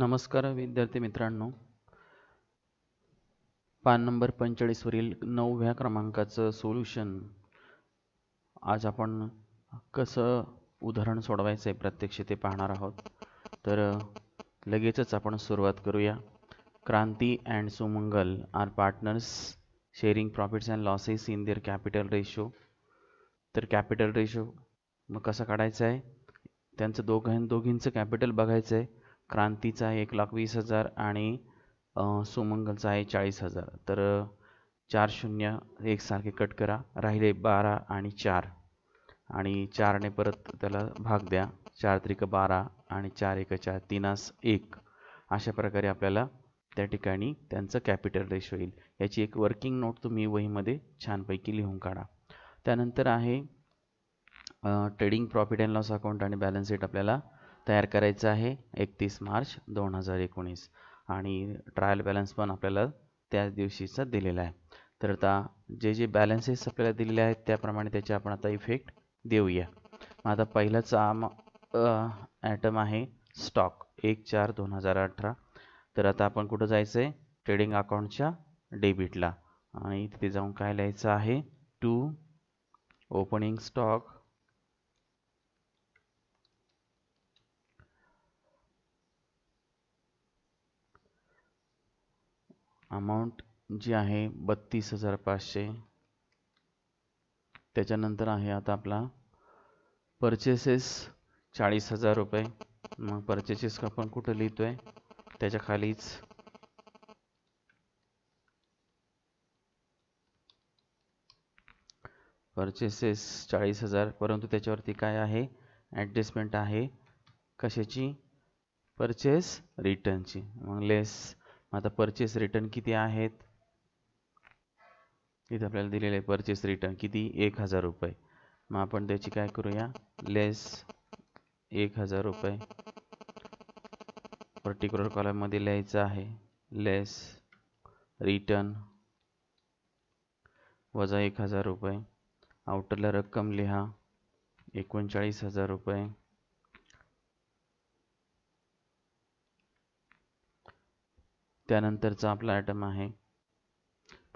नमस्कार विद्यार्थी मित्रांनो, पान नंबर 45 वरील 9व्या क्रमांकाचं सोल्यूशन आज आपण कसं उदाहरण सोडवायचं प्रत्यक्ष ते पाहणार आहोत। तर लगेचच आपण सुरुवात करूया। Kranti and Sumangal are partners sharing profits and losses in their capital ratio. तर कॅपिटल रेशो मग कसा काढायचा आहे, त्यांचं दोघींचं कॅपिटल बघायचं आहे। क्रांतीचा आहे 1,20,000 आणि सुमंगलचा आहे 40,000। तर 4 0 एकसारखे कट करा, राहिले 12 आणि 4, आणि 4 ने परत त्याला भाग द्या। 4 त्रिक 12 आणि 4 एका 4 3 1, अशा प्रकारे आपल्याला त्या ठिकाणी त्यांचं कॅपिटल रेशो येईल। याची एक वर्किंग नोट तुम्ही वहीमध्ये छानपैकी लिहून काढा। त्यानंतर आहे trading profit and loss account आणि बॅलन्स शीट आपल्याला तयार करायचं आहे 31 मार्च 2019, आणि ट्रायल बॅलन्स पण आपल्याला त्याच दिवशीचा दिलेला आहे। तर आता जे जे बॅलन्सेस आपल्याला दिलेले आहेत त्याप्रमाणे त्याचे आपण आता इफेक्ट देऊया। मग आता पहिलाच ॲटम आहे स्टॉक 1/4/2018। तर आता आपण कुठं जायचं आहे, ट्रेडिंग अकाउंटच्या डेबिटला, आणि तिथे जाऊन काय लिहायचं आहे, टू ओपनिंग स्टॉक अमाउंट जी आहे 32,500। त्याच्यानंतर आहे आता आपला परचेसेस 40,000 रुपये। मग परचेसेस आपण कुठं लिहितो आहे, त्याच्या खालीच परचेसेस 40,000, परंतु त्याच्यावरती काय आहे, ॲडजस्टमेंट आहे कशाची, परचेस रिटर्नची। मग लेस, आता परचेस रिटर्न किती आहेत, इथे आपल्याला दिलेले आहे परचेस रिटर्न किती, 1,000 रुपये। मग आपण त्याची काय करूया, लेस 1,000 रुपये, पर्टिक्युलर कॉलममध्ये लिहायचं आहे लेस रिटर्न वजा 1,000 रुपये। आउटरला रक्कम लिहा 39,000 रुपये, त्यानंतरचा आपला आयटम आहे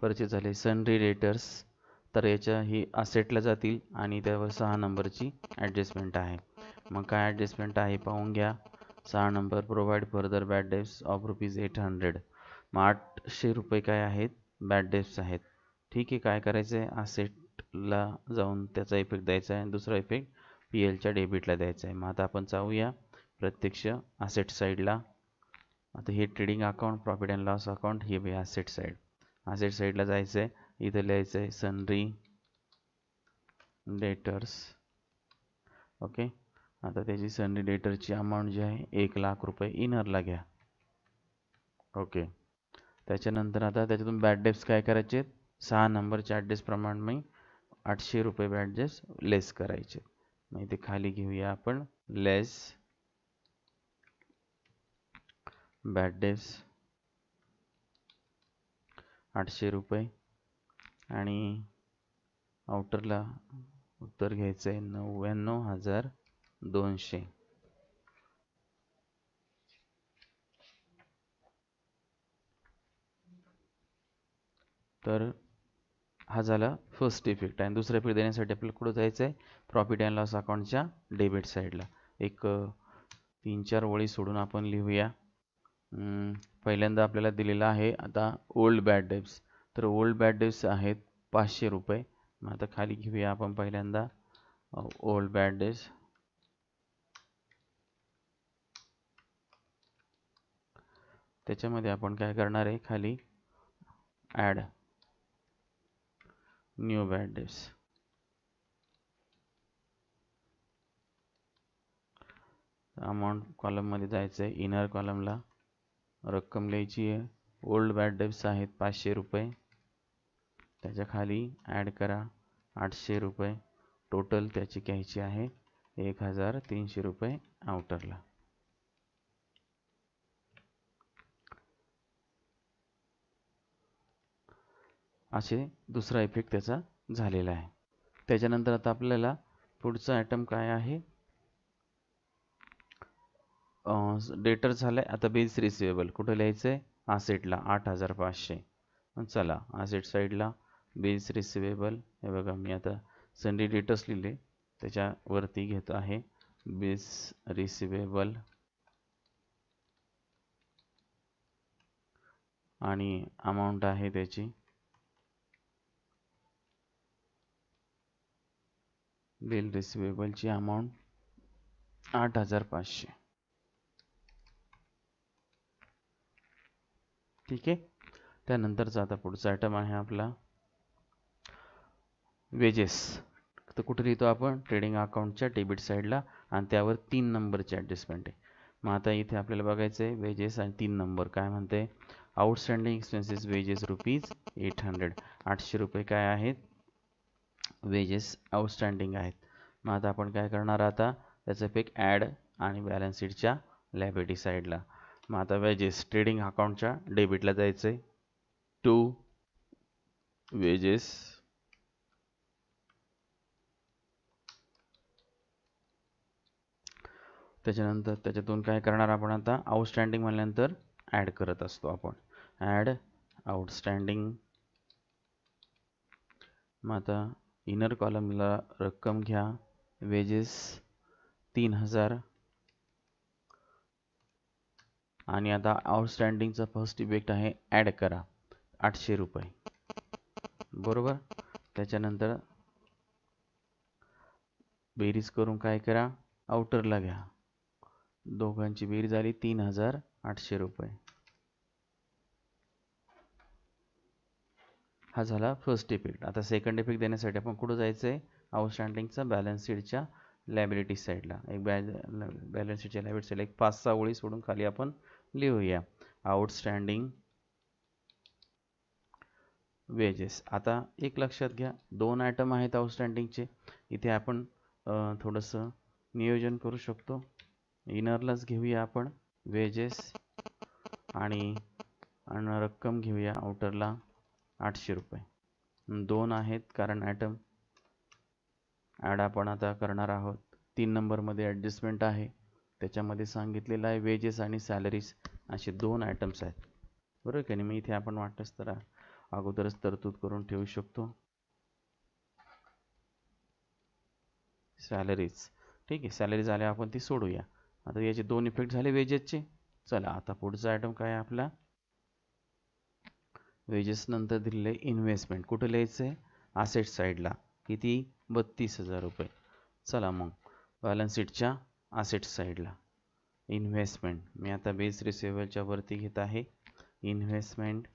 परचेस झाले सनरी डेटर्स। तर याच्या ही असेटला जातील आणि त्यावर 6 नंबरची ॲडजस्टमेंट आहे। मग काय ॲडजस्टमेंट आहे पाहून घ्या, 6 number provide further bad debts of ₹800। मग 800 रुपये काय आहेत, बॅड डेप्स आहेत। ठीक आहे, काय करायचं आहे, असेटला जाऊन त्याचा इफेक्ट द्यायचा आहे, दुसरा इफेक्ट पी एलच्या डेबिटला द्यायचा आहे। मग आता आपण जाऊया प्रत्यक्ष असेट साईडला। आता हे trading account, profit and loss account, हे बी असेट साईड, असेट साईडला जायचं आहे। इथं लिहायचं आहे सनरी डेटर्स, ओके। आता त्याची सनरी डेटरची अमाऊंट जी आहे 1,00,000 रुपये, इनरला घ्या, ओके। त्याच्यानंतर आता त्याच्यातून बॅड डेप्स काय करायचे, 6 नंबरच्या ॲडजस्टप्रमाणे मी 800 रुपये बॅड डेप्स लेस करायचे। मग इथे खाली घेऊया आपण लेस बॅड डेप्स 800 रुपये, आणि आउटरला उत्तर घ्यायचं आहे 99,200। तर हा झाला फर्स्ट इफेक्ट। आणि दुसरा इफेक्ट देण्यासाठी आपल्याला कुठं जायचं आहे, प्रॉफिट अँड लॉस अकाउंटच्या डेबिट साईडला। एक 3-4 ओळी सोडून आपण लिहूया। पहिल्यांदा आपल्याला दिलेला आहे आता ओल्ड बॅड डेप्स। तर ओल्ड बॅड डेप्स आहेत 500 रुपये। मग आता खाली घेऊया आपण पहिल्यांदा ओल्ड बॅड डेप्स, त्याच्यामध्ये आपण काय करणार आहे, खाली add new bad debts. Amount कॉलममध्ये जायचं आहे, इनर कॉलमला रक्कम लिहायची आहे, ओल्ड बॅड डेप्स आहेत 500 रुपये, त्याच्या खाली ॲड करा 800 रुपये, टोटल त्याची घ्यायची आहे 1,300 रुपये आउटरला। असे दुसरा इफेक्ट त्याचा झालेला आहे। त्याच्यानंतर आता आपल्याला पुढचा आयटम काय आहे, डेटर झाला आहे. आता बेस रिसिवेबल कुठे लिहायचं आहे? असेटला 8500. चला असेट साईडला बेस रिसिवेबल, हे बघा मी आता संडे डेटर्स लिहिले त्याच्यावरती घेत आहे बेस रिसिवेबल आणि अमाऊंट आहे त्याची बिल रिसिवेबलची अमाऊंट 8500. ठीक आहे. त्यानंतरचा आता पुढचा आयटम आहे आपला वेजेस. तर कुठे लिहितो आपण? ट्रेडिंग अकाउंटच्या डेबिट साईडला आणि त्यावर 3 नंबरचे ॲडजस्टमेंट आहे. मग आता इथे आपल्याला बघायचं आहे वेजेस आणि 3 नंबर काय म्हणते? Outstanding expenses wages rupees 800. 800 रुपये काय आहेत? वेजेस आउटस्टँडिंग आहेत. मग आता आपण काय करणार? आता त्याचं पिक ॲड आणि बॅलन्स शीटच्या लायबिलिटी साईडला. मग आता वेजेस ट्रेडिंग अकाउंटच्या डेबिटला जायचं आहे टू वेजेस त्याच्यानंतर त्याच्यातून काय करणार आपण? आता आउटस्टँडिंग म्हणल्यानंतर ॲड करत असतो आपण ॲड आउटस्टँडिंग. मग आता इनर कॉलमला रक्कम घ्या वेजेस 3000 आणि आता आउटस्टँडिंगचा फर्स्ट इफेक्ट आहे ॲड करा 800 रुपये बरोबर. त्याच्यानंतर बेरीज करून काय करा? आउटरला घ्या. दोघांची बेरीज झाली 3800 रुपये. हा झाला फर्स्ट इफेक्ट. आता सेकंड इफेक्ट देण्यासाठी आपण कुठं जायचं आहे? आउटस्टँडिंगचा बॅलन्स शीटच्या लायबिलिटी साईडला. एक बॅलन्स शीटच्या लायबिलिटी साईडला एक 5-6 ओळी सोडून खाली आपण लिहूया आउटस्टँडिंग वेजेस. आता एक लक्षात घ्या 2 आयटम आहेत आउटस्टँडिंगचे. इथे आपण थोडंसं नियोजन करू शकतो. इनरलाच घेऊया आपण वेजेस आणि रक्कम घेऊया आउटरला 800 रुपये. 2 आहेत कारण ॲटम ॲड आपण आता करणार आहोत. 3 नंबरमध्ये ॲडजस्टमेंट आहे त्याच्यामध्ये सांगितलेलं आहे वेजेस आणि सॅलरीज असे 2 आयटम्स आहेत बरोबर की नाही. मी इथे आपण वाटलंच तर अगोदरच तरतूद करून ठेवू शकतो सॅलरीज. ठीक आहे. सॅलरीज आल्या आपण ती सोडूया. आता याचे 2 इफेक्ट झाले वेजेसचे. चला आता पुढचा आयटम काय आहे आपला? वेजेस नंतर दिलेले इन्व्हेस्टमेंट कुठे लिहायचं आहे? असेट साईडला. किती? 32000 रुपये. चला मग बॅलन्स शीटच्या असेट साईडला इन्व्हेस्टमेंट. मी आता बेस रिसिवेबलच्या वरती घेत आहे इन्व्हेस्टमेंट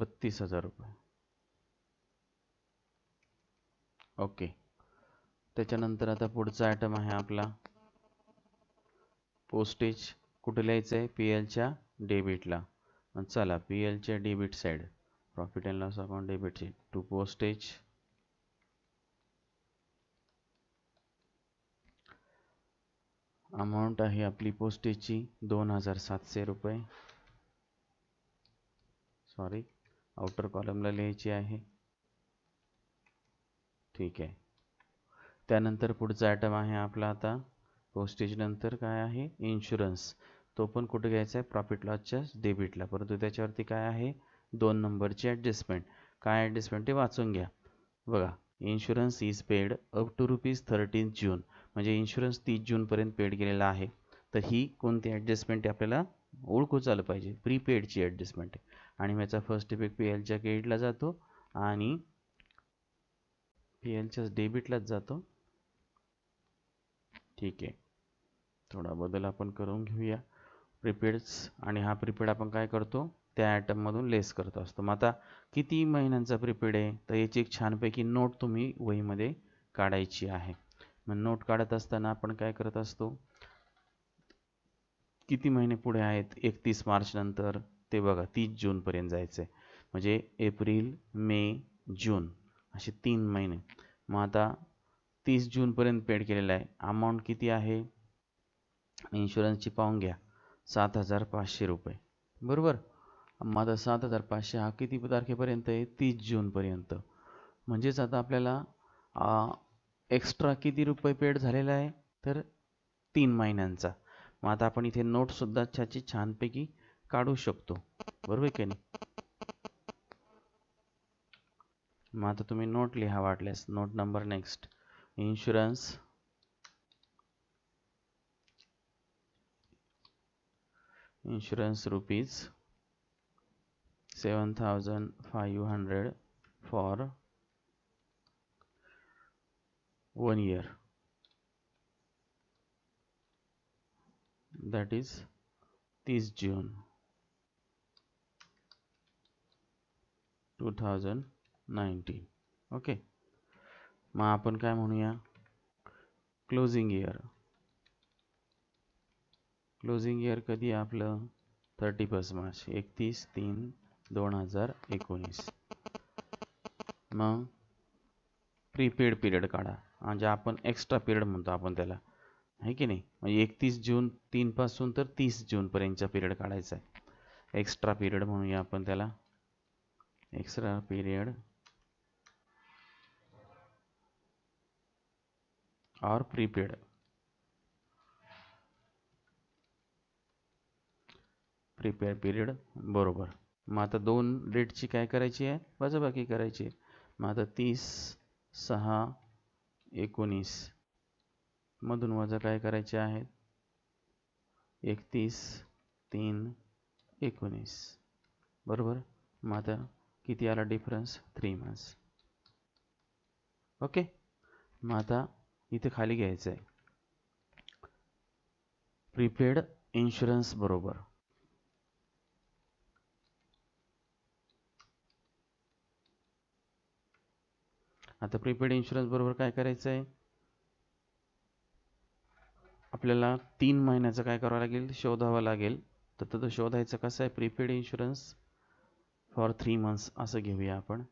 32000 रुपये. ओके. त्याच्यानंतर आता पुढचा आयटम आहे आपला पोस्टेज. कुठे लिहायचं आहे? पी एलच्या डेबिटला. चला पी एलच्या debit side profit and loss account debit side to postage. Amount आहे आपली पोस्टेजची 2700 रुपये. सॉरी आउटर कॉलमला लिहायची आहे. ठीक आहे. त्यानंतर पुढचा आयटम आहे आपला आता पोस्टेज नंतर काय आहे? इन्शुरन्स. तो पण कुठे घ्यायचा आहे? प्रॉफिट लॉसच्या डेबिटला. परंतु त्याच्यावरती काय आहे? 2 नंबरची ॲडजस्टमेंट. काय ॲडजस्टमेंट ते वाचून घ्या बघा. Insurance is paid up to ₹13 June. म्हणजे इन्शुरन्स 30 जूनपर्यंत पेड केलेला आहे. तर ही कोणती ॲडजस्टमेंट आहे आपल्याला ओळखूच आलं पाहिजे. प्रीपेडची ॲडजस्टमेंट आहे. आणि याचा फर्स्ट इफेक्ट पी एलच्या क्रेडिटला जातो आणि पी एलच्या डेबिटलाच जातो. ठीक आहे. थोडा बदल आपण करून घेऊया प्रीपेड्स आणि हा प्रीपेड आपण काय करतो त्या आयटममधून लेस करत असतो. मग आता किती महिन्यांचा प्रीपेड आहे तर याची एक छानपैकी नोट तुम्ही वहीमध्ये काढायची आहे. मग नोट काढत असताना आपण काय करत असतो? किती महिने पुढे आहेत? 31 मार्च नंतर ते बघा 30 जूनपर्यंत जायचं आहे. म्हणजे एप्रिल मे जून असे 3 महिने. मग आता 30 जूनपर्यंत पेड केलेला आहे. अमाऊंट किती आहे इन्शुरन्सची पाहून घ्या 7500 रुपये बरोबर. मग आता 7500 हा किती तारखेपर्यंत आहे? 30 जूनपर्यंत. म्हणजेच आता आपल्याला एक्स्ट्रा किती रुपये पेड झालेला आहे तर 3 महिन्यांचा. मग आता आपण इथे नोटसुद्धा त्याची छानपैकी काढू शकतो, बरोबर की नाही. मग आता तुम्ही नोट लिहा वाटल्यास, note number next insurance rupees 7,500 for 1 year, that is 30 June 2019. Okay. मग आपण काय म्हणूया, क्लोजिंग इयर. क्लोजिंग इयर कधी आपलं 31 मार्च, 31/3/2019. मग प्रीपेड पीरियड काढा, म्हणजे आपण एक्स्ट्रा पीरियड म्हणतो आपण त्याला, है की नाही. म्हणजे 31 जून 3 पासून तर 30 जून पर्यंतचा पीरियड काढायचा आहे, एक्स्ट्रा पीरियड म्हणूया आपण त्याला. एक्स्ट्रा पीरियड और प्रीपेड. प्रीपेड पीरियड बरोबर. मग आता 2 डेटची काय करायची आहे, वजाबाकी करायची आहे. मग आता 30/6/19 मधून वजा काय करायचे आहेत, 31/3/19, बरोबर. मग आता किती आला डिफरन्स, 3 months. ओके. मग आता इथे खाली घ्यायचं आहे प्रीपेड इन्शुरन्स बरोबर आता प्रीपेड इन्शुरन्स बरोबर काय करायचं आहे आपल्याला, 3 महिन्याचं काय करावं लागेल, शोधावं लागेल. तर तो शोधायचं कसं आहे, प्रीपेड इन्शुरन्स फॉर 3 months असं घेऊया आपण.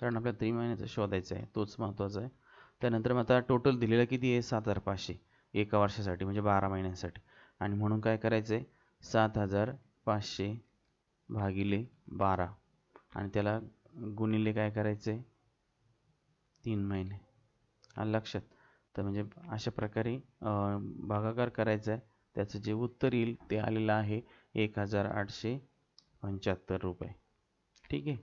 कारण आपल्याला 3 महिन्याचं शोधायचं आहे, तोच महत्त्वाचा आहे. त्यानंतर मग आता टोटल दिलेलं किती आहे, 7,500 एका वर्षासाठी, म्हणजे 12 महिन्यांसाठी. आणि म्हणून काय करायचं आहे, 7,500 भागिले 12 आणि त्याला गुणिले काय करायचे, 3 महिने. आणि लक्षात, तर म्हणजे अशा प्रकारे भागाकार करायचा आहे. त्याचं जे उत्तर येईल ते आलेलं आहे 1,875 रुपये. ठीक आहे.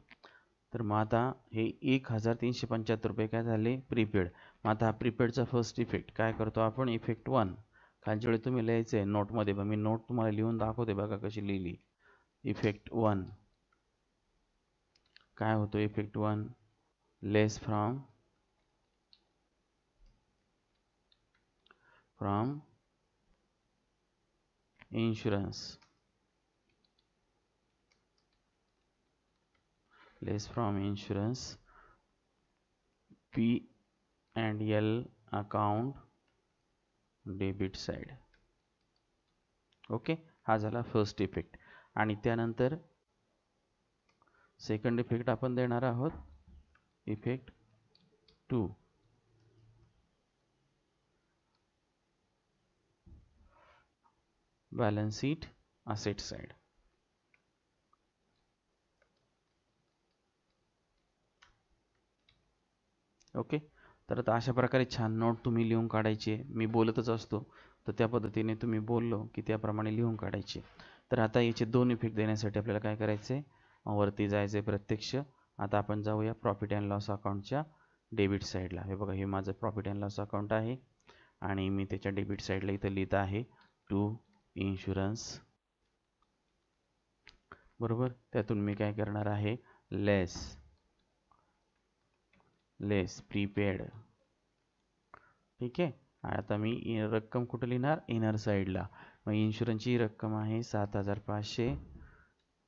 तर मग आता हे 1,375 रुपये काय झाले प्रीपेड. मग आता हा प्रीपेडचा फर्स्ट इफेक्ट काय करतो आपण, इफेक्ट 1. खालच्या वेळी तुम्ही लिहायचं आहे नोटमध्ये, पण मी नोट तुम्हाला लिहून दाखवते बघा कशी लिहिली. इफेक्ट 1 काय होतो, effect 1 less from insurance, P and L account debit side. Okay. हा झाला फर्स्ट इफेक्ट. आणि त्यानंतर सेकंड इफेक्ट आपण देणार आहोत, effect 2. Balance sheet asset side. Okay. तर आता अशा प्रकारे छान नोट तुम्ही लिहून काढायची. मी बोलतच असतो तर त्या पद्धतीने तुम्ही बोललो की त्याप्रमाणे लिहून काढायची. तर आता याचे 2 इफेक्ट देण्यासाठी आपल्याला काय करायचे, वरती जायचे प्रत्यक्ष. आता आपण जाऊया प्रॉफिट अँड लॉस अकाउंटच्या डेबिट साईडला. हे बघा, हे माझं प्रॉफिट अँड लॉस अकाउंट आहे आणि मी त्याच्या डेबिट साईडला इथं लिहित आहे टू इन्शुरन्स, बरोबर. त्यातून मी काय करणार आहे, लेस प्रीपेड. ठीक आहे. आता मी रक्कम कुठे लिहिणार, इनर साईडला. मग इन्शुरन्सची रक्कम आहे 7,500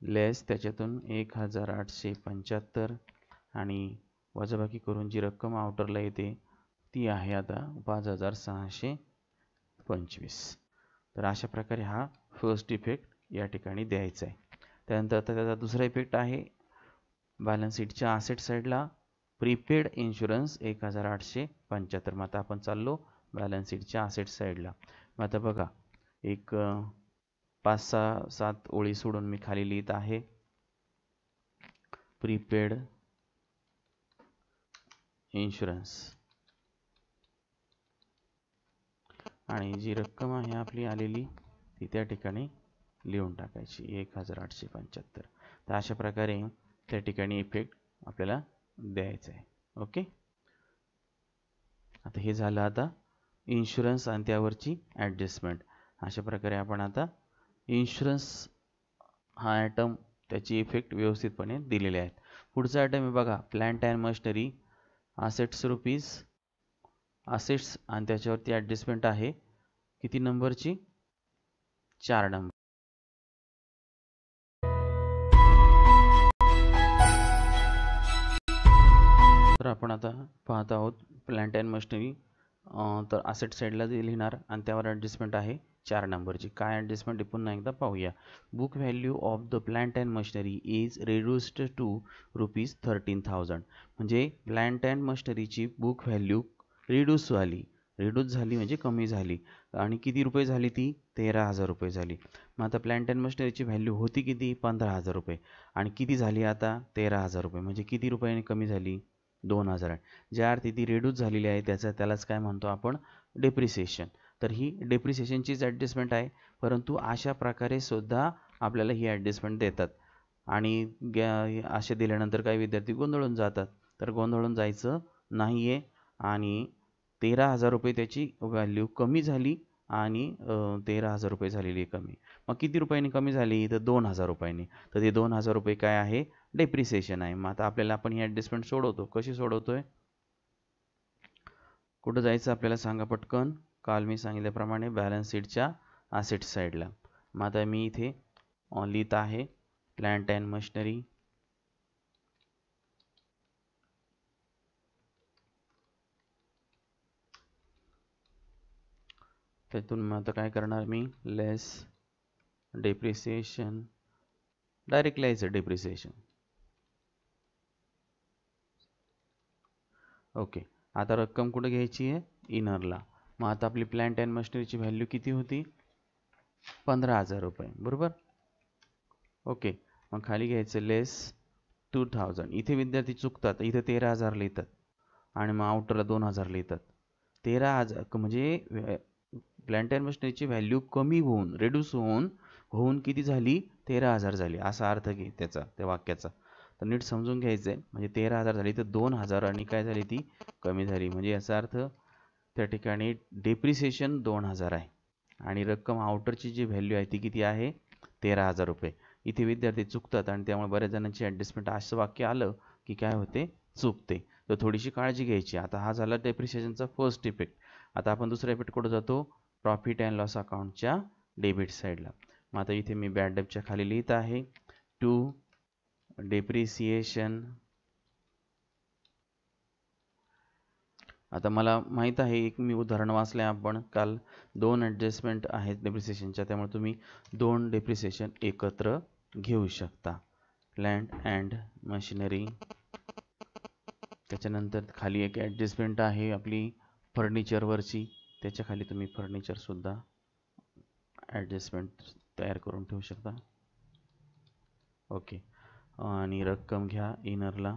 लेस त्याच्यातून 1,875 आणि वजाबाकी करून जी रक्कम आउटरला येते ती आहे आता 5,625. तर अशा प्रकारे हा फर्स्ट इफेक्ट या ठिकाणी द्यायचा आहे. त्यानंतर आता त्याचा दुसरा इफेक्ट आहे बॅलन्स शीटच्या असेट साईडला, प्रीपेड इन्शुरन्स 1,875. मग आता आपण चाललो बॅलन्स शीटच्या असेट साईडला. मग आता बघा, एक 5-6-7 ओळी सोडून मी खाली लिहित आहे प्रीपेड इंश्योरेंस। आणि जी रक्कम आहे आपली आलेली ती त्या ठिकाणी लिहून टाकायची 1875। तर अशा प्रकारे त्या ठिकाणी इफेक्ट आपल्याला द्यायचा आहे। ओके, आता हे झालं आता इन्शुरन्स आणि त्यावरची ॲडजस्टमेंट। अशा प्रकारे आपण आता इन्शुरन्स हा आयटम त्याची इफेक्ट व्यवस्थितपणे दिलेले आहेत। पुढचा आयटम आहे बघा plant and machinery assets rupees assets आणि त्याच्यावरती ॲडजस्टमेंट आहे किती नंबरची 4 नंबर। तर आपण आता पाहत आहोत प्लांट अँड मशिनरी तर असेट साइडला लिहिणार आणि त्यावर ॲडजस्टमेंट आहे 4 नंबरची। काय ॲडजस्टमेंट पुन्हा एकदा पाहूया। Book value of the plant and machinery is reduced to ₹13,000। म्हणजे प्लांट अँड मशिनरीची बुक व्हॅल्यू रिड्यूस झाली म्हणजे कमी झाली आणि किती रुपये झाली ती 13,000 रुपये झाली। मग आता प्लांट अँड मशिनरीची व्हॅल्यू होती किती 15,000 रुपये आणि किती झाली आता 13,000 रुपये म्हणजे किती रुपयाने कमी झाली 2,000। ज्या अर्थी ती रिड्यूस झालेली आहे त्यालाच काय म्हणतो आपण डेप्रिसिएशन। तर ही डेप्रिसिएशनचीच ॲडजस्टमेंट आहे परंतु अशा प्रकारे सुद्धा आपल्याला ही ॲडजस्टमेंट देतात आणि असे दिल्यानंतर काही विद्यार्थी गोंधळून जातात। तर गोंधळून जायचं नाही आहे आणि 13,000 रुपये त्याची व्हॅल्यू कमी झाली आणि 13,000 रुपये झालेली कमी। मग किती रुपयांनी कमी झाली तर 2,000 रुपयांनी। तर ते 2,000 रुपये काय आहे डेप्रिसिएशन आहे। मग आता आपल्याला आपण ही ॲडजस्टमेंट सोडवतो। कशी सोडवतोय कुठं जायचं आपल्याला सांगा पटकन। काल मी सांगितल्याप्रमाणे बॅलन्स शीटच्या असेट साईडला। मग आता मी इथे लिहित आहे प्लांट अँड मशिनरी त्यातून मग आता काय करणार मी लेस डेप्रिसिएशन डायरेक्ट लिहायचं डेप्रिसिएशन। ओके, आता रक्कम कुठे घ्यायची आहे इनरला। मग आता आपली प्लांट अँड मशिनरीची व्हॅल्यू किती होती 15,000 रुपये बरोबर। ओके, मग खाली घ्यायचं लेस 2,000। इथे विद्यार्थी चुकतात इथे 13,000 लिहितात आणि मग आउटरला 2,000 लिहितात। 13,000 म्हणजे प्लांट अँड मशिनरीची व्हॅल्यू कमी होऊन रिड्यूस होऊन किती झाली 13,000 झाली असा अर्थ घे त्याचा त्या वाक्याचा। तर नीट समजून घ्यायचं आहे म्हणजे 13,000 झाली तर 2,000 आणि काय झाली ती कमी झाली म्हणजे याचा अर्थ त्या ठिकाणी डेप्रिसिएशन 2,000 आहे आणि रक्कम आउटरची जी व्हॅल्यू आहे ती किती आहे 13,000 रुपये। इथे विद्यार्थी चुकतात आणि त्यामुळे बऱ्याच जणांची ॲडजस्टमेंट असं वाक्य आलं की काय होते चुकते। तर थोडीशी काळजी घ्यायची। आता हा झाला डेप्रिसिएशनचा फर्स्ट इफेक्ट। आता आपण दुसरा इफेक्ट कुठं जातो प्रॉफिट अँड लॉस अकाउंटच्या डेबिट साईडला। मग आता इथे मी बॅड डेबच्या खाली लिहित आहे टू डेप्रिसिएशन। आता मला माहीत आहे एक मी उदाहरण वाचले आपण काल 2 ॲडजस्टमेंट आहेत डेप्रिसिएशनच्या त्यामुळे तुम्ही 2 डेप्रिसिएशन एकत्र घेऊ शकता। प्लांट अँड मशिनरी त्याच्यानंतर खाली एक ॲडजस्टमेंट आहे आपली फर्निचरवरची त्याच्या खाली तुम्ही फर्निचरसुद्धा ॲडजस्टमेंट तयार करून ठेवू शकता। ओके, आणि रक्कम घ्या इनरला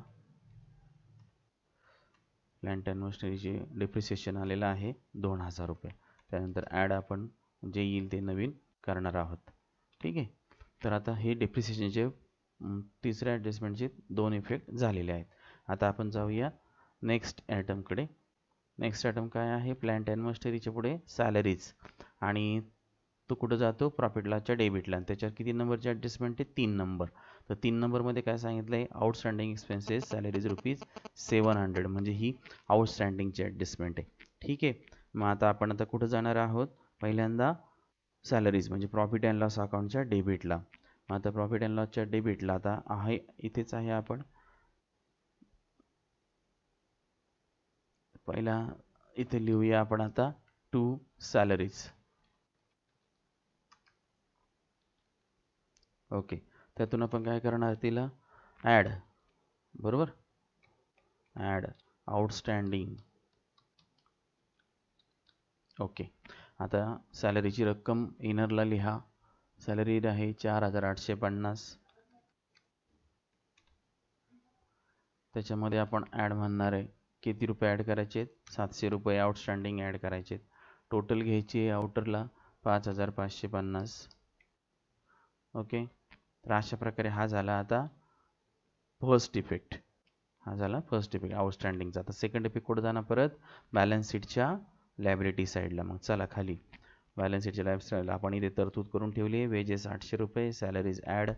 प्लांट अँड मशिनरीचे डेप्रिसिएशन आलेलं आहे 2,000 रुपये। त्यानंतर ॲड आपण जे येईल ते नवीन करणार आहोत ठीक आहे। तर आता हे डेप्रिसिएशनचे तिसऱ्या ॲडजस्टमेंटचे 2 इफेक्ट झालेले आहेत। आता आपण जाऊया नेक्स्ट आयटमकडे। नेक्स्ट आयटम काय आहे प्लांट अँड मशिनरीच्या पुढे सॅलरीज आणि तो कुठं जातो प्रॉफिट लॉसच्या डेबिटला आणि त्याच्यावर किती नंबरची ॲडजस्टमेंट आहे 3 नंबर। तर 3 नंबरमध्ये काय सांगितलं आहे आउटस्टँडिंग एक्सपेन्सेस सॅलरीज ₹700 म्हणजे ही आउटस्टँडिंगची ॲडजस्टमेंट आहे ठीक आहे। मग आता आपण आता कुठं जाणार आहोत पहिल्यांदा सॅलरीज म्हणजे प्रॉफिट अँड लॉस अकाउंटच्या डेबिटला। मग आता प्रॉफिट अँड लॉसच्या डेबिटला आता आहे इथेच आहे आपण पहिला इथे लिहूया आपण आता टू सॅलरीज। ओके, त्यातून आपण काय करणार तिला ॲड बरोबर ॲड आउटस्टँडिंग। ओके, आता सॅलरीची रक्कम इनरला लिहा। सॅलरी आहे 4,850 त्याच्यामध्ये आपण ॲड म्हणणार आहे. किती रुपये ॲड करायचे आहेत? 700 रुपये आउटस्टँडिंग ॲड करायचे आहेत. टोटल घ्यायची आहे आउटरला 5550. ओके, तर अशा प्रकारे हा झाला आता फर्स्ट इफेक्ट. हा झाला फर्स्ट इफेक्ट आउटस्टँडिंगचा. आता सेकंड इफेक्ट कुठं जाणार? परत बॅलन्स शीटच्या लायबिलिटी साईडला. मग चला खाली बॅलन्स शीटच्या लायबिलिटी साईडला आपण इथे तरतूद करून ठेवली आहे. वेजेस 800 रुपये, सॅलरीज ॲड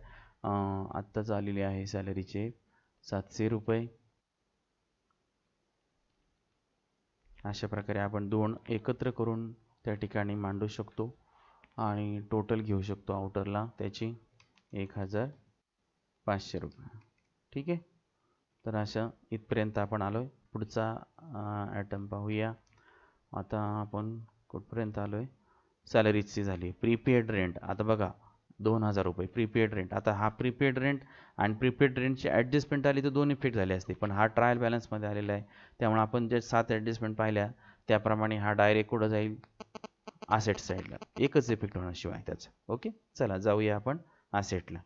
आत्ताच आलेली आहे सॅलरीचे 700 रुपये. अशा प्रकारे आपण दोन एकत्र करून त्या ठिकाणी मांडू शकतो आणि टोटल घेऊ शकतो आउटरला त्याची 1500 रुपये. ठीक आहे, तर अशा इथपर्यंत आपण आलो आहे. पुढचा ॲटम पाहूया. आता आपण कुठपर्यंत आलो आहे? सॅलरीजची झाली. प्रीपेड रेंट, आता बघा 2000 रुपये प्रीपेड रेंट. आता हा प्रीपेड रेंट आणि प्रीपेड रेंटची ॲडजस्टमेंट आली तर दोन इफेक्ट झाले असते, पण हा ट्रायल बॅलन्समध्ये आलेला आहे त्यामुळे आपण जे 7 ॲडजस्टमेंट पाहिल्या त्याप्रमाणे हा डायरेक्ट कुठं जाईल? असेट साईडला. एकच इफेक्ट होण्याशिवाय त्याचा. ओके, चला जाऊया आपण असेटला.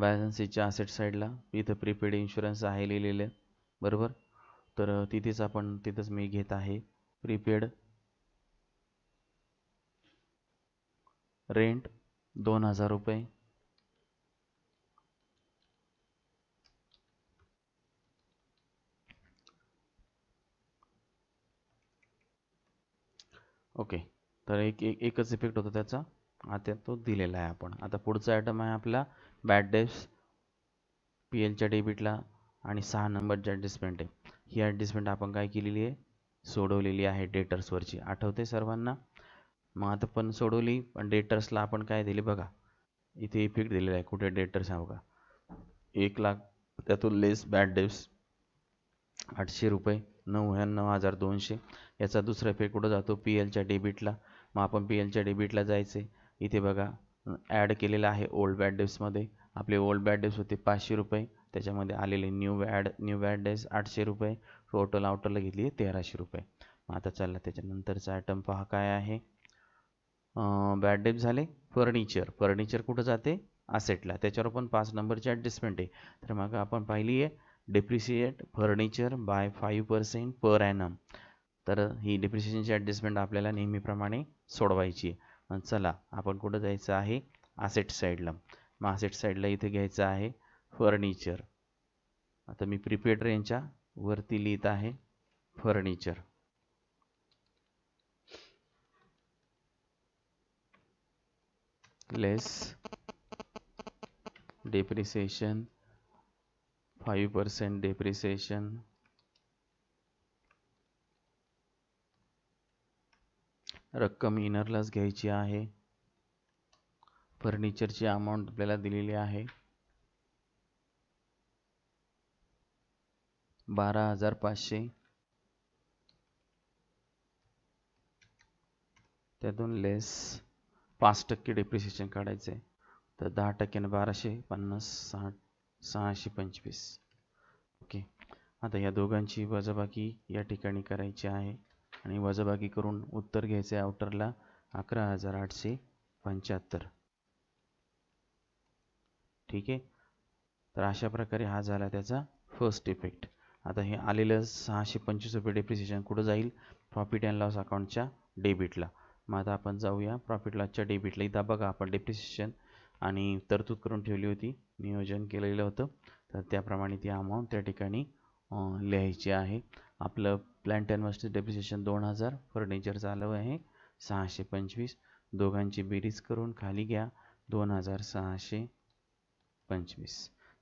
बॅलन्स शीटच्या असेट साईडला इथं प्रीपेड इन्शुरन्स आहे लिहिलेलं, बरोबर. तर तिथेच आपण तिथंच मी घेत आहे प्रीपेड रेंट 2000 रुपये. ओके, तर एकच इफेक्ट होता त्याचा, आता तो दिलेला आहे आपण. आता पुढचा आयटम आहे आपला बॅड डेट्स. PLच्या डेबिटला आणि 6 नंबरची ॲडजस्टमेंट आहे. ही ॲडजस्टमेंट आपण काय केलेली आहे? सोडवलेली आहे डेटर्सवरची. आठवते सर्वांना? मग आता पण सोडवली, पण डेटर्सला आपण काय दिले बघा, इथे इफेक्ट दिलेला आहे. कुठे डेटर्स आहे बघा? 1 लाख, त्यातून लेस बॅड डेट्स 800 रुपये, 99200. याचा दुसरा इफेक्ट कुठं जातो? PLच्या डेबिटला. मग आपण PLच्या डेबिटला जायचे. इथे बघा ॲड केलेला आहे ओल्ड बॅड डेट्समध्ये. आपले ओल्ड बॅड डेट्स होते 500 रुपये, त्याच्यामध्ये आलेले न्यू बॅड डेट्स 800 रुपये. टोटल आउटरला घेतली आहे 1300 रुपये. मग आता चला त्याच्यानंतरचा आयटम पहा काय आहे. बॅड डेट झाले. फर्निचर कुठं जाते? असेटला. त्याच्यावर पण 5 नंबरची ॲडजस्टमेंट आहे. तर मग आपण पाहिली आहे डेप्रिसिएट फर्निचर बाय 5% पर ॲनम. तर ही डेप्रिसिएशनची ॲडजस्टमेंट आपल्याला नेहमीप्रमाणे सोडवायची आहे. चला आपण कुठं जायचं आहे? असेट साईडला. मग असेट साईडला इथे घ्यायचं आहे फर्निचर. आता मी प्रीपेड रेंटच्या वरती लिहित आहे फर्निचर. Less depreciation 5% depreciation. रक्कम इनरलाच घ्यायची आहे. फर्निचरची अमाऊंट आपल्याला दिलेली आहे 12500. त्यातून लेस 5% डेप्रिसिएशन काढायचं आहे. तर 10% 1250, 625. ओके, आता या दोघांची वजाबाकी या ठिकाणी करायची आहे आणि वजाबाकी करून उत्तर घ्यायचे आउटरला 11875. ठीक आहे, तर अशा प्रकारे हा झाला त्याचा फर्स्ट इफेक्ट. आता हे आलेलं 625 रुपये डेप्रिसिएशन कुठं जाईल? प्रॉफिट अँड लॉस अकाउंटच्या डेबिटला. मग आता आपण जाऊया प्रॉफिट लॉसच्या डेबिटला. इथं बघा आपण डेप्रिसिएशन आणि तरतूद करून ठेवली होती, नियोजन केलेलं होतं, तर त्याप्रमाणे ती अमाऊंट त्या ठिकाणी लिहायची आहे. आपलं प्लॅन्ट अँड मशिनरी डेप्रिसिएशन 2000, फर्निचरचं आलं आहे 625. दोघांची बेरीज करून खाली घ्या 2625.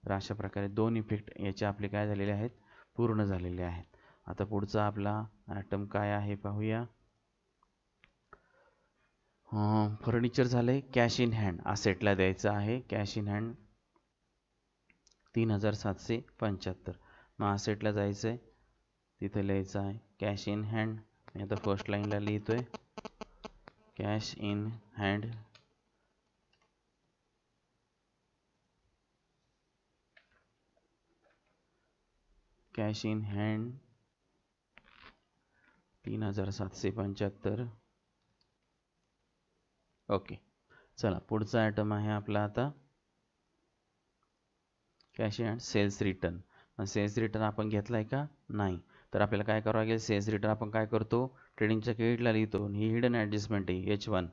तर अशा प्रकारे दोन इफेक्ट याचे आपले काय झालेले आहेत? पूर्ण झालेले आहेत. आता पुढचा आपला आयटम काय आहे पाहूया. फर्निचर झाले. कॅश इन हँड असेटला द्यायचं आहे. Cash in hand 3775. मग असेटला जायचं आहे, तिथे लिहायचं आहे कॅश इन हँड. मी आता फर्स्ट लाईनला लिहितो आहे cash in hand. Cash in hand 3775. Okay, चला पुढचा आयटम आहे आपला आता कॅश अँड सेल्स रिटर्न. पण सेल्स रिटर्न आपण घेतला आहे का? नाही. तर आपल्याला काय करावं लागेल? सेल्स रिटर्न आपण काय करतो? ट्रेडिंगच्या क्रेडिटला लिहितो. ही हिडन ॲडजस्टमेंट आहे H1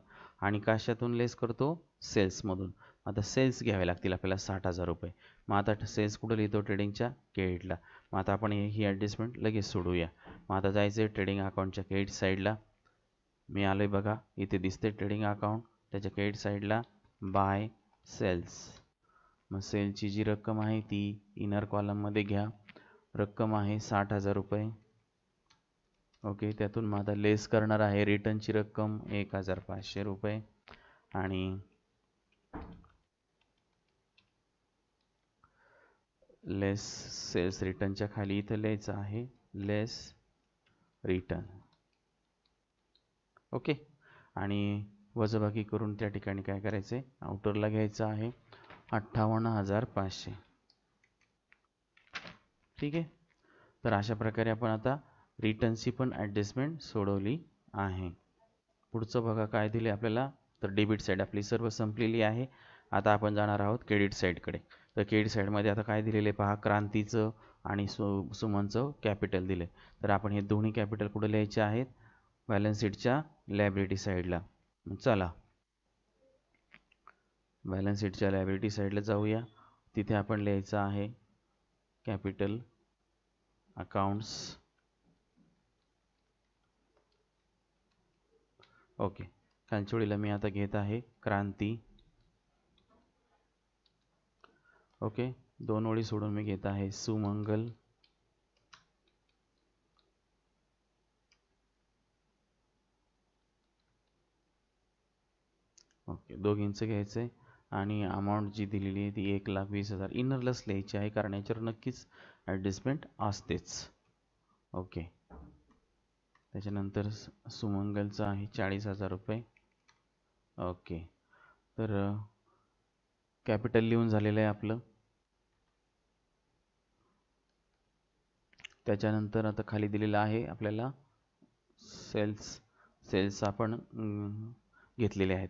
आणि कशातून लेस करतो? सेल्समधून. आता सेल्स घ्यावे लागतील आपल्याला 60,000 रुपये. मग आता सेल्स कुठं लिहितो? ट्रेडिंगच्या क्रेडिटला. मग आता आपण ही ॲडजस्टमेंट लगेच सोडूया. मग आता जायचं आहे ट्रेडिंग अकाउंटच्या क्रेडिट साईडला. मी आलो आहे बघा, इथे दिसते ट्रेडिंग अकाउंट, त्याच्या क्रेडिट साईडला बाय सेल्स. मग सेलची जी रक्कम आहे ती इनर कॉलममध्ये घ्या. रक्कम आहे 60,000 रुपये. ओके, त्यातून मग आता लेस करणार आहे रिटर्नची रक्कम 1,500 रुपये आणि लेस सेल्स रिटर्नच्या खाली इथं लिहायचं आहे लेस रिटर्न. ओके, आणि वजाबाकी करून त्या ठिकाणी काय करायचं आहे? आउटरला घ्यायचं आहे 58,500. ठीक आहे. तर अशा प्रकारे आपण आता रिटर्नची पण ॲडजस्टमेंट सोडवली आहे. पुढचं बघा काय दिले आपल्याला. तर डेबिट साईड आपली सर्व संपलेली आहे. आता आपण जाणार आहोत क्रेडिट साईडकडे. तर क्रेडिट साईडमध्ये आता काय दिलेले पहा, क्रांतीचं आणि सुमनचं कॅपिटल दिले. तर आपण हे दोन्ही कॅपिटल कुठे लिहायचे आहेत? बॅलन्स शीटच्या लायबिलिटी साईडला. चला बॅलन्स शीटच्या लायबिलिटी साईडला जाऊया. तिथे आपण लिहायचं आहे कॅपिटल अकाउंट्स. ओके, खालचोळीला मी आता घेत आहे क्रांती. ओके, दोन ओळी सोडून मी घेत आहे सुमंगल. ओके, दोघींचं घ्यायचं आहे आणि अमाऊंट जी दिलेली आहे ती 1,20,000 इनरलाच लिहायची आहे, कारण याच्यावर नक्कीच ॲडजस्टमेंट असतेच. ओके, त्याच्यानंतर सुमंगलचं आहे 40,000 रुपये. ओके, तर कॅपिटल लिहून झालेलं आहे आपलं. त्याच्यानंतर आता खाली दिलेलं आहे आपल्याला सेल्स आपण घेतलेले आहेत,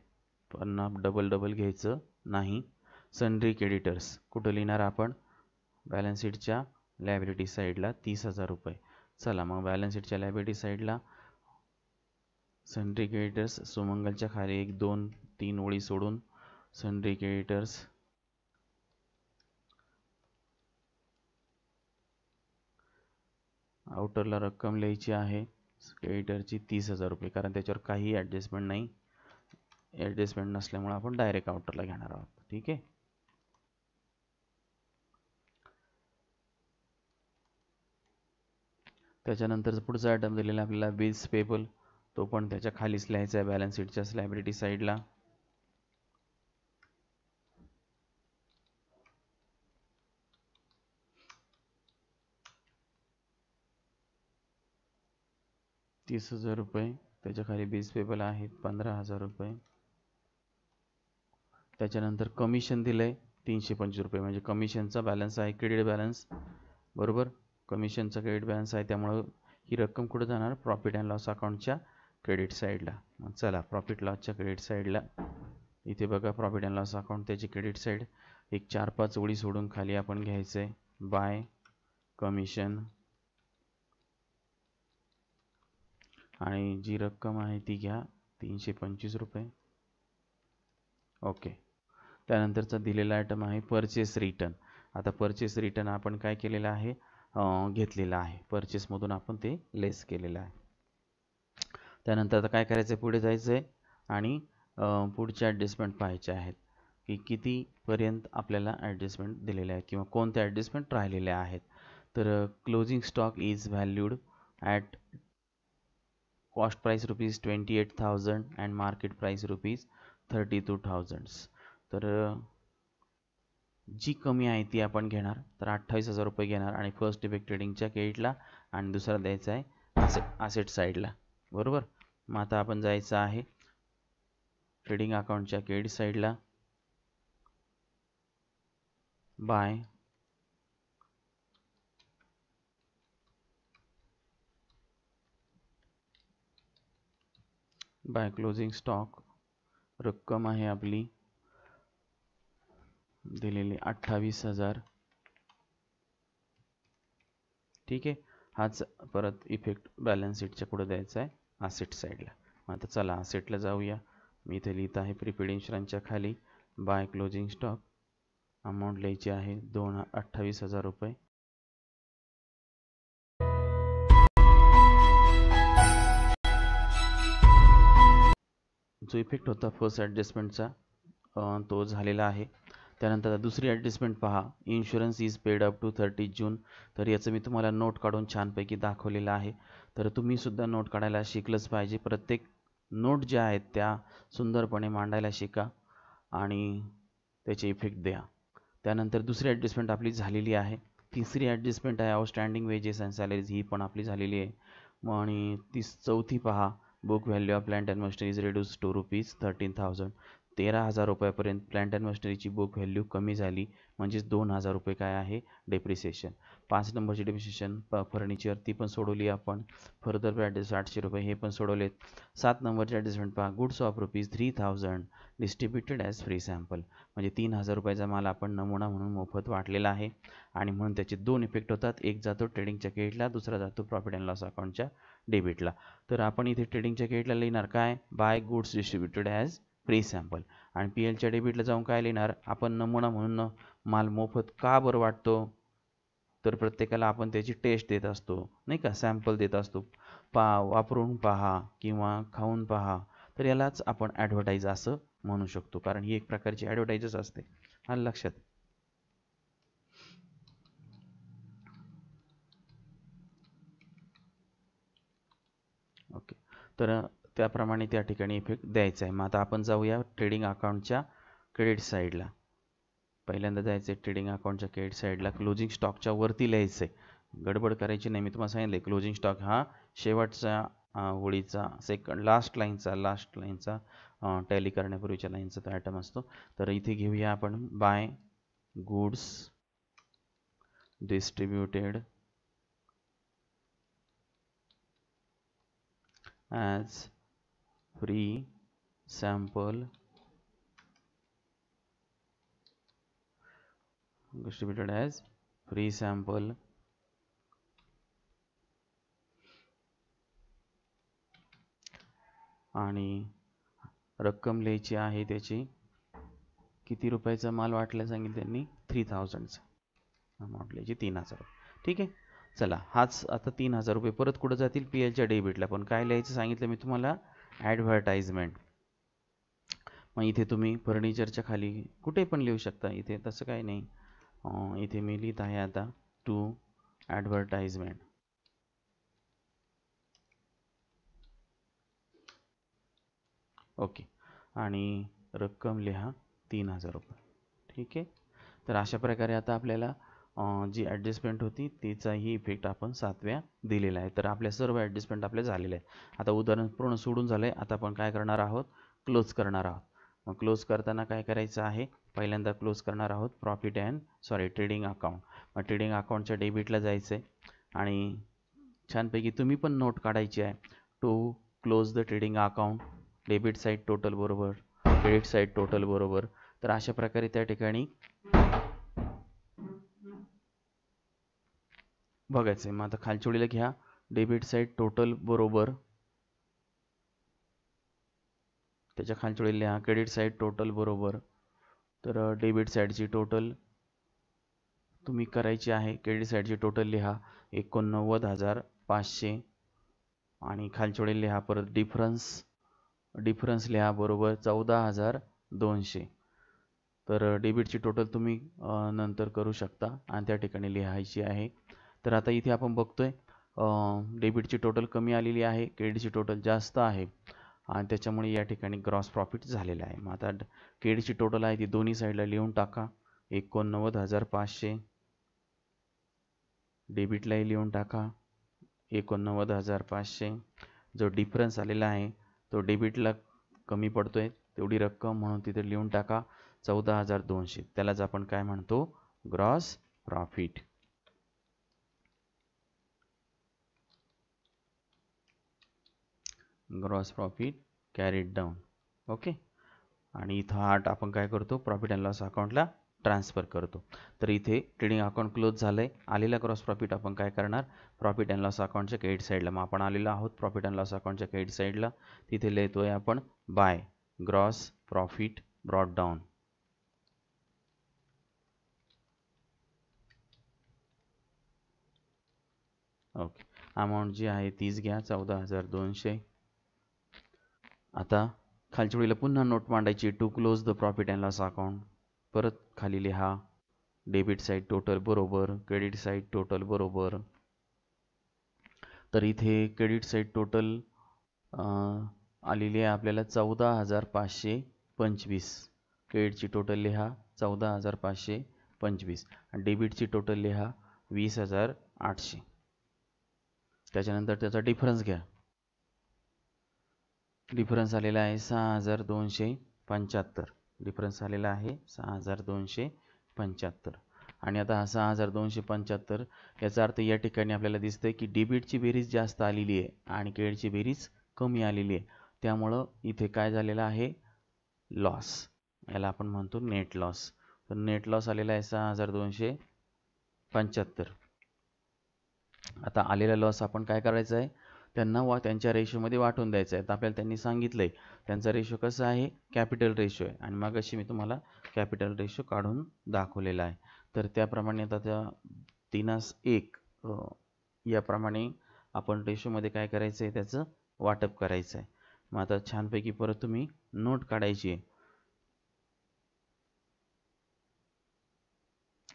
पण डबल डबल घ्यायचं नाही. सन्ड्री क्रेडिटर्स कुठं लिहिणार आपण? बॅलन्स शीटच्या लायबिलिटी साईडला 30,000 रुपये. चला मग बॅलन्स शीटच्या लायबिलिटी साईडला सन्ड्री क्रेडिटर्स सुमंगलच्या खाली 1, 2, 3 ओळी सोडून सन्ड्री क्रेडिटर्स. आउटरला रक्कम लिहायची आहे क्रेडिटरची 30,000 रुपये, कारण त्याच्यावर काही ॲडजस्टमेंट नाही. ॲडजस्टमेंट नसल्यामुळे आपण डायरेक्ट आउटरला घेणार आहोत. ठीक आहे. त्याच्यानंतर पुढचा आयटम दिलेला आपल्याला बिल्स पेबल, तो पण त्याच्या खालीच लिहायचा आहे बॅलन्स शीटच्या लायबिलिटी साईडला. तीस हजार रुपये त्याच्या खाली बिल्स पेबल आहेत 15,000 रुपये. त्याच्यानंतर कमिशन दिलं आहे 325 रुपये, म्हणजे कमिशनचा बॅलन्स आहे क्रेडिट बॅलन्स. बरोबर, कमिशनचा क्रेडिट बॅलन्स आहे, त्यामुळं ही रक्कम कुठं जाणार? प्रॉफिट अँड लॉस अकाउंटच्या क्रेडिट साईडला. चला प्रॉफिट लॉसच्या क्रेडिट साईडला इथे बघा, प्रॉफिट अँड लॉस अकाउंट त्याची क्रेडिट साईड 4-5 ओळी सोडून खाली आपण घ्यायचं आहे बाय कमिशन. आणि जी रक्कम आहे ती घ्या 325 रुपये. ओके, त्यानंतरचा दिलेला आयटम आहे परचेस रिटर्न. आता परचेस रिटर्न आपण काय केलेलं आहे? घेतलेला आहे. परचेसमधून आपण ते लेस केलेलं आहे. त्यानंतर आता काय करायचं आहे? पुढे जायचं आहे आणि पुढच्या ॲडजस्टमेंट पाहायच्या आहेत की कितीपर्यंत आपल्याला ॲडजस्टमेंट दिलेल्या आहेत किंवा कोणत्या ॲडजस्टमेंट राहिलेल्या आहेत. तर closing stock is valued at cost price ₹28,000 and market price ₹32,000. तर जी कमी आहे ती आपण घेणार. तर 28,000 रुपये घेणार आणि फर्स्ट डिबेट ट्रेडिंगच्या क्रेडिटला आणि दुसरा द्यायचा आहे असेट साईडला. बरोबर, मग आता आपण जायचं आहे ट्रेडिंग अकाउंटच्या क्रेडिट साईडला बाय बाय क्लोजिंग स्टॉक. रक्कम आहे आपली दिलेली 28,000 ठीक आहे. हाच परत इफेक्ट बॅलन्स शीटच्या पुढे द्यायचा आहे असेट साईडला. आता चला असेटला जाऊया. मी इथे लिहित आहे प्रीपेड इन्शुरन्सच्या खाली बाय क्लोजिंग स्टॉक अमाऊंट लिहायची आहे 28,000 रुपये. जो इफेक्ट होता फर्स्ट ॲडजस्टमेंटचा तो झालेला आहे. त्यानंतर दुसरी ॲडजस्टमेंट पहा, insurance is paid up to 30 June. तर याचं मी तुम्हाला नोट काढून छानपैकी दाखवलेलं आहे. तर तुम्हीसुद्धा नोट काढायला शिकलंच पाहिजे. प्रत्येक नोट ज्या आहेत त्या सुंदरपणे मांडायला शिका आणि त्याचे इफेक्ट द्या. त्यानंतर दुसरी ॲडजस्टमेंट आपली झालेली आहे. तिसरी ॲडजस्टमेंट आहे आउटस्टँडिंग वेजेस अँड सॅलरीज, ही पण आपली झालेली आहे. आणि चौथी पहा, book value of plant and machineries reduce to rupees 13,000. 13,000 रुपयापर्यंत प्लांट अँड मशनरीची बुक व्हॅल्यू कमी झाली, म्हणजेच 2,000 रुपये काय आहे डेप्रिसिएशन. 5 नंबरची डेप्रिसिएशन फर्निचर ती पण सोडवली आपण. फर्दर बॅडेस 800 रुपये हे पण सोडवलेत. 7 नंबरची ॲडजस्टमेंट पहा, goods of rupees 3,000 distributed as free sample. म्हणजे 3,000 रुपयाचा माल आपण नमुना म्हणून मोफत वाटलेला आहे. आणि म्हणून त्याचे दोन इफेक्ट होतात, एक जातो ट्रेडिंगच्या क्रेडिटला, दुसरा जातो प्रॉफिट अँड लॉस अकाउंटच्या डेबिटला. तर आपण इथे ट्रेडिंगच्या क्रेडिटला लिहिणार काय, by goods distributed as free sample. आणि पी एलच्या डेबिटला जाऊन काय लिहिणार, आपण नमुना म्हणून माल मोफत का बरं वाटतो, तर प्रत्येकाला आपण त्याची टेस्ट देत असतो नाही का, सॅम्पल देत असतो, वापरून पहा किंवा खाऊन पहा. तर यालाच आपण ॲडव्हर्टाईज असं म्हणू शकतो, कारण ही एक प्रकारची ॲडव्हर्टाईजच असते. हा लक्षात. ओके, तर त्याप्रमाणे त्या ठिकाणी इफेक्ट द्यायचा आहे. मग आता आपण जाऊया ट्रेडिंग अकाउंटच्या क्रेडिट साईडला. पहिल्यांदा जायचं आहे ट्रेडिंग अकाउंटच्या क्रेडिट साईडला, क्लोजिंग स्टॉकच्या वरती लिहायचं आहे. गडबड करायची नाही, मी तुम्हाला सांगितले क्लोजिंग स्टॉक हा शेवटचा होळीचा लास्ट लाईनचा टॅली करण्यापूर्वीच्या लाईनचा तो आयटम असतो. तर इथे घेऊया आपण by goods distributed as free sample distributed as free sample आणि रक्कम लिहायची आहे त्याची. किती रुपयाचा माल वाटला सांगितलं त्यांनी, 3,000चा अमाऊंट लिहायची, 3,000. ठीक आहे, चला. हाच आता 3,000 रुपये परत कुठं जातील, पी एलच्या डेबिटला. पण काय लिहायचं सांगितलं मी तुम्हाला, ॲडव्हर्टाइजमेंट. मग इथे तुम्ही फर्निचरच्या खाली कुठे पण लिहू शकता, इथे तसं काही नाही. इथे मी लिहित आहे आता टू ॲडव्हर्टाइजमेंट. ओके, आणि रक्कम लिहा 3,000 रुपये. ठीक आहे, तर अशा प्रकारे आता आपल्याला जी ॲडजस्टमेंट होती तिचाही इफेक्ट आपण 7व्या दिलेला आहे. तर आपल्या सर्व ॲडजस्टमेंट आपल्या झालेल्या आहेत. आता उदाहरण पूर्ण सोडून झालं आहे. आता आपण काय करणार आहोत, क्लोज करणार आहोत. मग क्लोज करताना काय करायचं आहे, पहिल्यांदा क्लोज करणार आहोत प्रॉफिट अँड ट्रेडिंग अकाउंट. मग ट्रेडिंग अकाउंटच्या डेबिटला जायचं आहे आणि छानपैकी तुम्ही पण नोट काढायची आहे. To close the trading account, debit side total बरोबर, क्रेडिट साईड टोटल बरोबर. तर अशा प्रकारे त्या ठिकाणी बघायचं आहे. मग आता खालचोडीला घ्या, डेबिट साईड टोटल बरोबर, त्याच्या खालचोडीला लिहा क्रेडिट साईड टोटल बरोबर. तर डेबिट साईडची टोटल तुम्ही करायची आहे, क्रेडिट साईडची टोटल लिहा 89,500 आणि खालचोडीला लिहा परत डिफरन्स लिहा बरोबर 14,200. तर डेबिटची टोटल तुम्ही नंतर करू शकता आणि त्या ठिकाणी लिहायची आहे. तर आता इथे आपण बघतोय डेबिटची टोटल कमी आलेली आहे, क्रेडिटची टोटल जास्त आहे आणि त्याच्यामुळे या ठिकाणी ग्रॉस प्रॉफिट झालेला आहे. मग आता क्रेडिटची टोटल आहे ती दोन्ही साईडला लिहून टाका 89,500, डेबिटलाही लिहून टाका 89,500. जो डिफरन्स आलेला आहे तो डेबिटला कमी पडतोय तेवढी रक्कम, म्हणून तिथे लिहून टाका 14,200. त्यालाच आपण काय म्हणतो, gross profit. Gross profit carried down. Okay, आणि इथं आपण काय करतो, प्रॉफिट अँड लॉस अकाउंटला ट्रान्सफर करतो। तर इथे ट्रेडिंग अकाउंट क्लोज झाले, आलेला क्रॉस प्रॉफिट आपण काय करणार, प्रॉफिट अँड लॉस अकाउंटच्या क्रेडिट साइडला। मग आपण आलेलो आहोत प्रॉफिट अँड लॉस अकाउंटच्या क्रेडिट साइडला, तिथे लिहितोय आपण by gross profit brought down. Okay, amount जी आहे तीच घ्या 14,200। आता खालच्या वेळेला पुन्हा नोट मांडायची to close the profit and loss account, परत खाली लिहा डेबिट साइड टोटल बरोबर क्रेडिट साइड टोटल बरोबर। तर इथे क्रेडिट साइड टोटल आलेली आहे आपल्याला 14,525, क्रेडिटची टोटल लिहा 14,525 आणि डेबिटची टोटल लिहा 20,800। त्याच्यानंतर त्याचा डिफरन्स घ्या, डिफरन्स आलेला आहे 6,275, डिफरन्स आलेला आहे 6,275। आणि आता हा 6,275 याचा अर्थ या ठिकाणी आपल्याला दिसतंय की डेबिटची बेरीज जास्त आलेली आहे आणि क्रेडिटची बेरीज कमी आलेली आहे, त्यामुळं इथे काय झालेला आहे लॉस, याला आपण म्हणतो नेट लॉस। तर नेट लॉस आलेला आहे 6,275। आता आलेला लॉस आपण काय करायचा आहे, त्यांना त्यांच्या रेशोमध्ये वाटून द्यायचं आहे। तर आपल्याला त्यांनी सांगितलंय त्यांचा रेशो कसा आहे, कॅपिटल रेशो आहे आणि मग अशी मी तुम्हाला कॅपिटल रेशो काढून दाखवलेला आहे। तर त्याप्रमाणे आता त्या 3:1 याप्रमाणे आपण रेशोमध्ये काय करायचं आहे, त्याचं वाटप करायचं आहे। मग आता छानपैकी परत तुम्ही नोट काढायची आहे,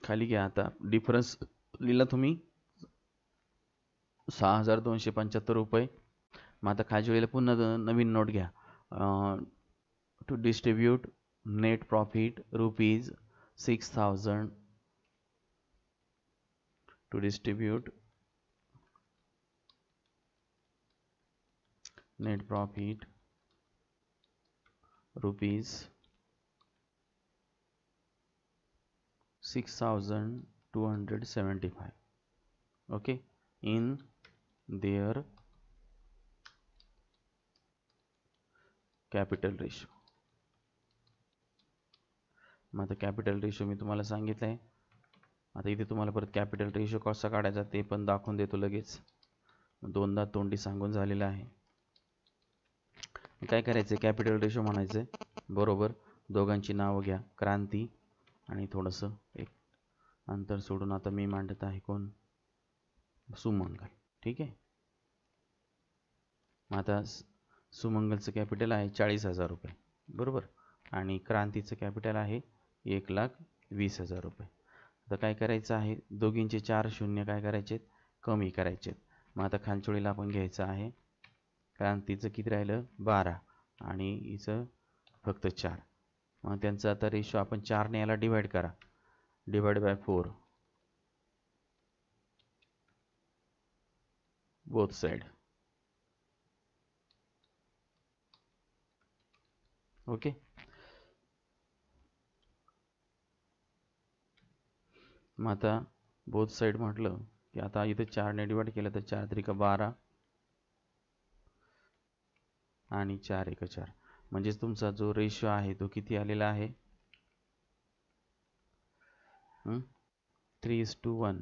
खाली घ्या। आता डिफरन्स लिहिला तुम्ही 6,275 रुपये। मग आता खालच्या वेळेला पुन्हा नवीन नोट घ्या, to distribute net profit rupees 6,000, to distribute net profit rupees 6,275 okay in their capital ratio। मग आता कॅपिटल रेशो मी तुम्हाला सांगितलं आहे, आता इथे तुम्हाला परत कॅपिटल रेशो कसा काढायचा ते पण दाखवून देतो लगेच, दोनदा तोंडी सांगून झालेलं आहे। काय करायचं, कॅपिटल रेशो म्हणायचं बरोबर, दोघांची नावं घ्या क्रांती आणि थोडंसं एक अंतर सोडून आता मी मांडत आहे कोण, सुमंगल, ठीक आहे। मग आता सुमंगलचं कॅपिटल आहे 40,000 रुपये बरोबर आणि क्रांतीचं कॅपिटल आहे 1,20,000 रुपये। आता काय करायचं आहे, दोघींचे 4 शून्य काय करायचे, कमी करायचे। मग आता खांचोळीला आपण घ्यायचं आहे, क्रांतीचं किती राहिलं 12 आणि हिचं फक्त 4। मग त्यांचा आता रेशो आपण 4ने याला डिवाइड करा, divide by 4 both side, okay. मग आता both side म्हटलं की आता इथे 4ने डिवाइड केलं तर 4 त्रिक 12 आणि 4 एक 4, म्हणजेच तुमचा जो रेशो आहे तो किती आलेला आहे 3:1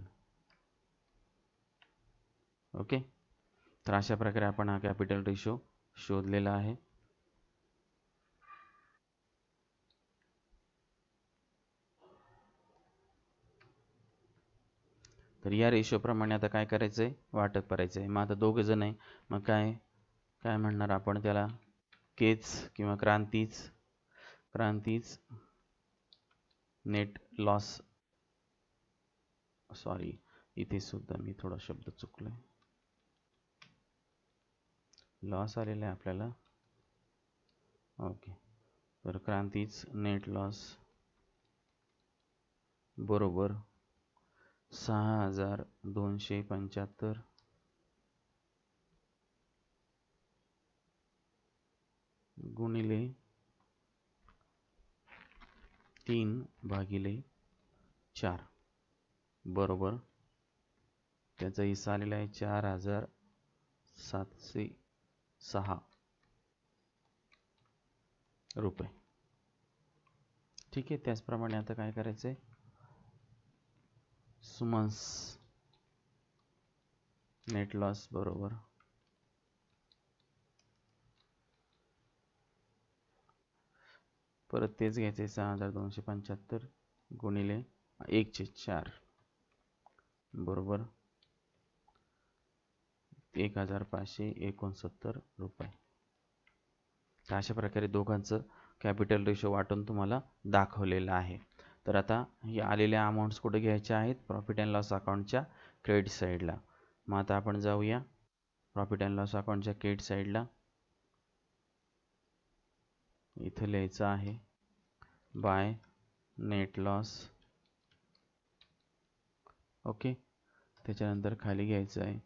ओके। तर अशा प्रकारे आपण हा कॅपिटल रेशो शोधलेला आहे। तर या रेशोप्रमाणे आता काय करायचं आहे, वाटप करायचं आहे। मग आता दोघे जण आहे, मग काय काय म्हणणार आपण त्याला, केच किंवा क्रांतीच नेट लॉस, सॉरी इथे सुद्धा मी थोडा शब्द चुकलो, लॉस आलेला आहे आपल्याला ओके। तर क्रांतीच नेट लॉस बरोबर 6,275 गुणिले 3/4 बरोबर, त्याचा हिस्सा आलेला आहे 4,706 रुपये, ठीक आहे. त्याचप्रमाणे आता काय करायचं आहे, सुमन्स नेट लॉस बरोबर परत तेच घ्यायचे 6275 गुणिले 1/4 बरोबर 1569 रुपये. तर अशा प्रकारे दोघांचं कॅपिटल रेशो वाटून तुम्हाला दाखवलेलं आहे. तर आता या आलेल्या अमाऊंट्स कुठे घ्यायच्या आहेत, प्रॉफिट अँड लॉस अकाउंटच्या क्रेडिट साईडला. मग आता आपण जाऊया प्रॉफिट अँड लॉस अकाउंटच्या क्रेडिट साईडला. इथं लिहायचं आहे बाय नेट लॉस, ओके. त्याच्यानंतर खाली घ्यायचं आहे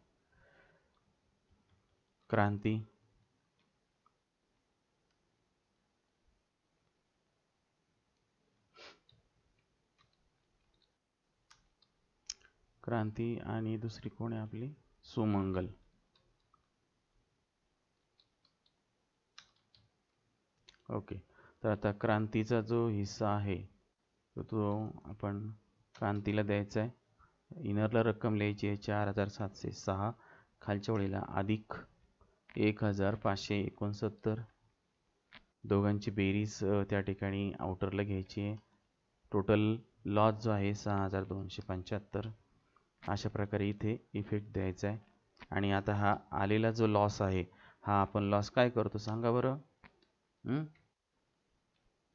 क्रांती, क्रांती आणि दुसरी कोण आहे आपली, सुमंगल. ओके. तर आता क्रांतीचा जो हिस्सा आहे तो आपण क्रांतीला द्यायचा आहे. इनरला रक्कम लिहायची आहे 4706, खालच्या ओळीला अधिक 1569. दोघांची बेरीज त्या ठिकाणी आउटरला घ्यायची आहे. टोटल लॉस जो आहे 6275. अशा प्रकारे इथे इफेक्ट द्यायचा आहे. आणि आता हा आलेला जो लॉस आहे हा आपण लॉस काय करतो सांगा बरं,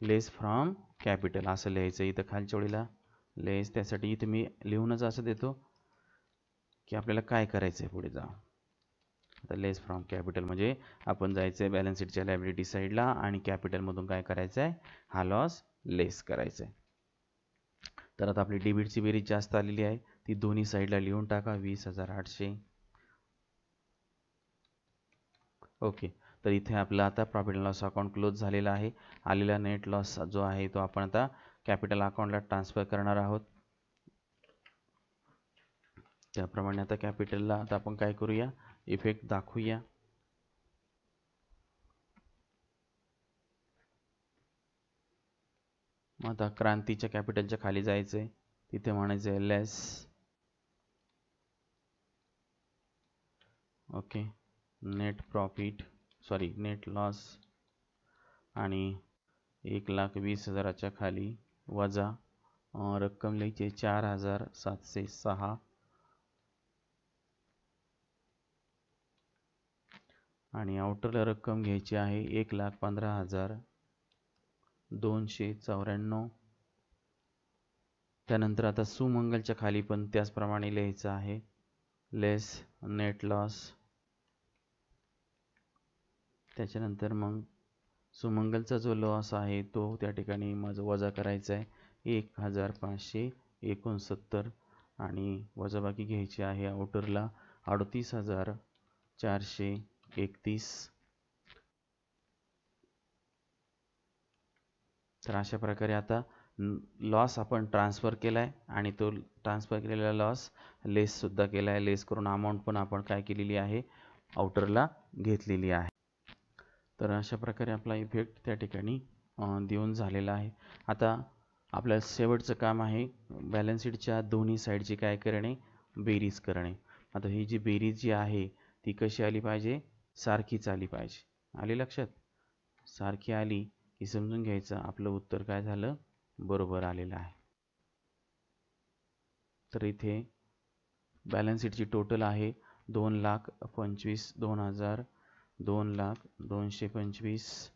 लेस फ्रॉम कॅपिटल असं लिहायचं. इथं खालच्या ओळीला लेस, त्यासाठी इथे मी लिहूनच असं देतो की आपल्याला काय करायचं आहे पुढे जाऊन. आता लेस फ्रॉम कॅपिटल म्हणजे आपण जायचं आहे बॅलन्स शीटच्या लायबिलिटी साईडला आणि कॅपिटलमधून काय करायचं आहे, हा लॉस लेस करायचा आहे. तर आता आपली डेबिटची बेरीज जास्त आलेली आहे ती दोन्ही साईडला लिहून टाका 20800. ओके. तर इथे आपला आता profit and loss account close झालेला आहे. आलेला नेट लॉस जो आहे तो आपण आता कॅपिटल अकाउंटला ट्रान्सफर करणार आहोत. त्याप्रमाणे आता कॅपिटलला आता आपण काय करूया, इफेक्ट दाखवूया. आता क्रांतीच्या कॅपिटलच्या खाली जायचं आहे, तिथे म्हणायचं आहे less, okay, net profit sorry net loss आणि 1,20,000च्या खाली वजा रक्कम लिहायची 4706 आणि आउटरला रक्कम घ्यायची आहे 1,15,294. त्यानंतर आता सुमंगलच्या खाली पण त्याचप्रमाणे लिहायचं आहे लेस नेट लॉस. त्याच्यानंतर मग सुमंगलचा जो लॉस आहे तो त्या ठिकाणी माझं वजा करायचा आहे 1569 आणि वजाबाकी घ्यायची आहे आउटरला 38431. तर अशा प्रकारे आता लॉस आपण ट्रान्सफर केला आहे आणि तो ट्रान्सफर केलेला लॉस लेससुद्धा केला आहे. लेस करून अमाऊंट पण आपण काय केलेली आहे, आउटरला घेतलेली आहे. तर अशा प्रकारे आपला इफेक्ट त्या ठिकाणी देऊन झालेला आहे. आता आपल्या शेवटचं काम आहे बॅलन्स शीटच्या दोन्ही साईडची काय करणे, बेरीज करणे. आता ही जी बेरीज जी आहे ती कशी आली पाहिजे, सारखीच आली पाहिजे. आली लक्षात, सारखी आली की समजून घ्यायचं आपलं उत्तर काय झालं, बरोबर आलेलं आहे. तर इथे बॅलन्स शीटची टोटल आहे 2,25,000, 2,225,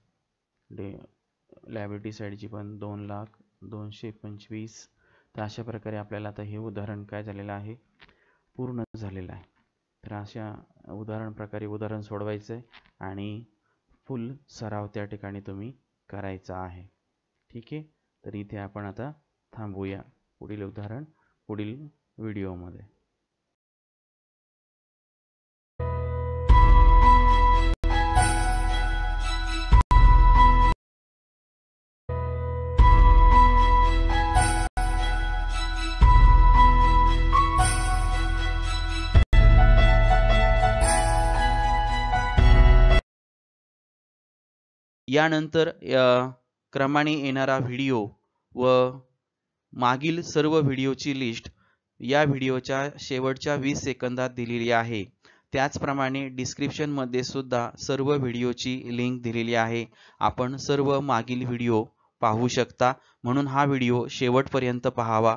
लायबिलिटी साईडची पण 2,225. तर अशा प्रकारे आपल्याला आता हे उदाहरण काय झालेलं आहे, पूर्ण झालेलं आहे. तर अशा उदाहरण सोडवायचं आहे आणि फुल सराव त्या ठिकाणी तुम्ही करायचा आहे. ठीक आहे. तर इथे आपण आता थांबूया, पुढील उदाहरण पुढील व्हिडिओमध्ये. यानंतर क्रमाने येणारा व्हिडिओ व मागील सर्व व्हिडिओची लिस्ट या व्हिडिओच्या शेवटच्या 20 सेकंदात दिलेली आहे। त्याचप्रमाणे डिस्क्रिप्शन मध्ये सुद्धा सर्व व्हिडिओची लिंक दिलेली आहे। आपण सर्व मागील व्हिडिओ पाहू शकता, म्हणून हा व्हिडिओ शेवटपर्यंत पाहावा।